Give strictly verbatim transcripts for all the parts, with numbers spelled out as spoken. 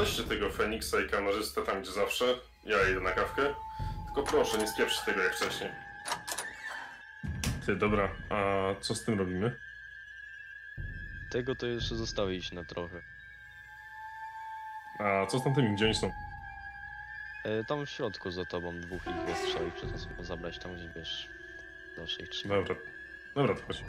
weźcie tego Feniksa i kamerzysta tam gdzie zawsze. Ja idę na kawkę. Tylko proszę, nie spieprzcie tego jak wcześniej. Ty, dobra, a co z tym robimy? Tego to jeszcze zostawić na trochę. A co z tamtymi? Gdzie oni są? E, tam w środku za tobą dwóch ich jest, trzeba ich przez sobą zabrać tam gdzie wiesz. Dalsze ich trzymać. Dobra, dobra, to chodź.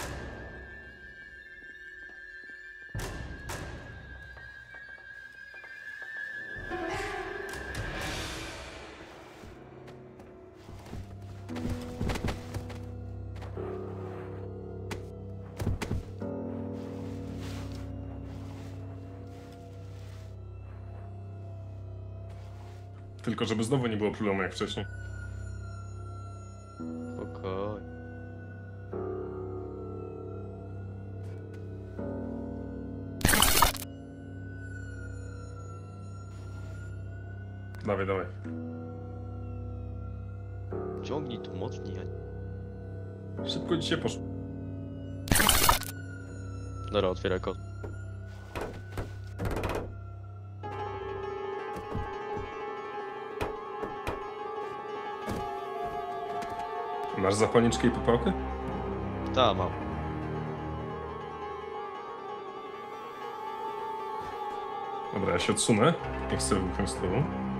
Tylko żeby znowu nie było problemu jak wcześniej. Spokojnie. Dawaj, dawaj. Ciągnij tu mocniej. Szybko dzisiaj poszło. Dobra, otwieraj kod. Masz zapalniczkę i popałkę? Tak, mam. Dobra, ja się odsunę. Nie chcę wypchnąć z tobą.